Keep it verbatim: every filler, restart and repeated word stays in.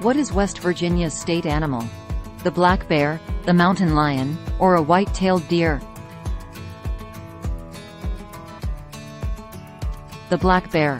What is West Virginia's state animal? The black bear, the mountain lion, or a white-tailed deer? The black bear.